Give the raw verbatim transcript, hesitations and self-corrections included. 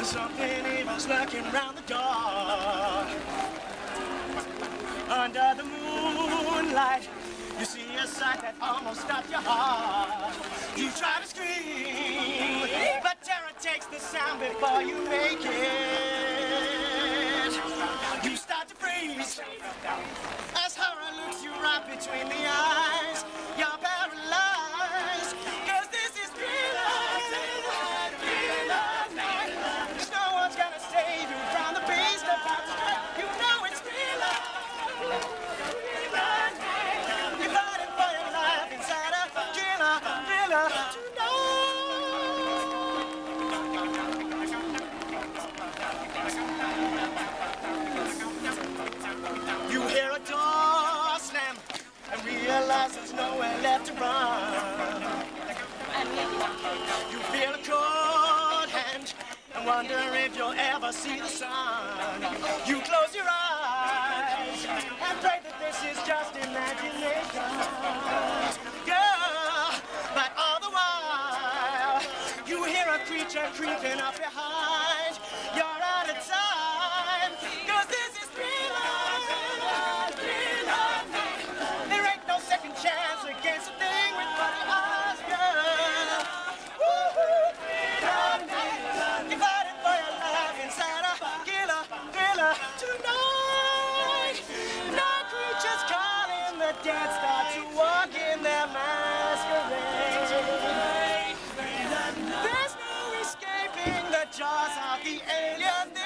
And something evil's lurking round the door. Under the moonlight, you see a sight that almost stops your heart. You try to scream, but terror takes the sound before you make it. You start to freeze as horror looks you right between the eyes. You're paralyzed, cause this is thriller. There's nowhere left to run. You feel a cold hand and wonder if you'll ever see the sun. You close your eyes and pray that this is just imagination. Girl, but all the while you hear a creature creeping up behind. You're out of time, cause this is thriller. Dead start to walk in their masquerade. There's no escaping the jaws of the alien.